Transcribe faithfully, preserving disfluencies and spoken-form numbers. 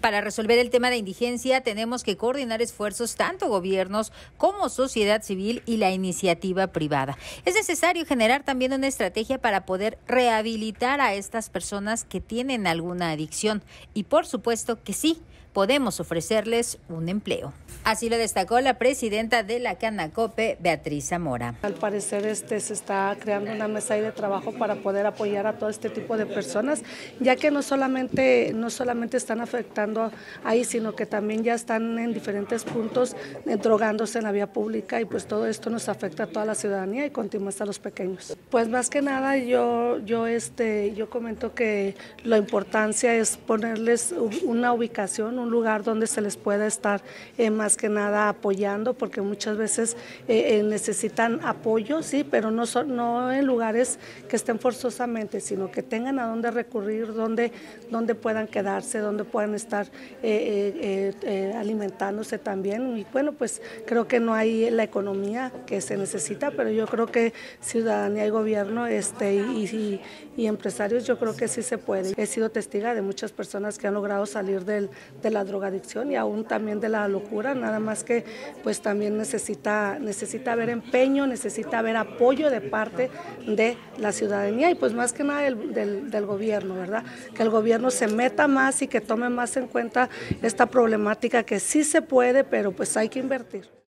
Para resolver el tema de indigencia tenemos que coordinar esfuerzos tanto gobiernos como sociedad civil y la iniciativa privada. Es necesario generar también una estrategia para poder rehabilitar a estas personas que tienen alguna adicción y por supuesto que sí, podemos ofrecerles un empleo. Así lo destacó la presidenta de la Canacope, Beatriz Zamora. Al parecer este, se está creando una mesa de trabajo para poder apoyar a todo este tipo de personas, ya que no solamente, no solamente están afectando ahí, sino que también ya están en diferentes puntos eh, drogándose en la vía pública y pues todo esto nos afecta a toda la ciudadanía y continúa hasta los pequeños. Pues más que nada yo, yo, este, yo comento que la importancia es ponerles una ubicación, un lugar donde se les pueda estar eh, más que nada apoyando, porque muchas veces eh, necesitan apoyo, sí, pero no, son, no en lugares que estén forzosamente, sino que tengan a dónde recurrir, dónde, dónde puedan quedarse, dónde puedan estar eh, eh, eh, alimentándose también. Y bueno, pues creo que no hay la economía que se necesita, pero yo creo que ciudadanía y gobierno este, y, y, y empresarios, yo creo que sí se puede. He sido testiga de muchas personas que han logrado salir del, de la drogadicción y aún también de la locura, nada más que pues también necesita, necesita haber empeño, necesita haber apoyo de parte de la ciudadanía y pues más que nada del, del, del gobierno, ¿verdad? Que el gobierno se meta más y que tome más en cuenta esta problemática que sí se puede, pero pues hay que invertir.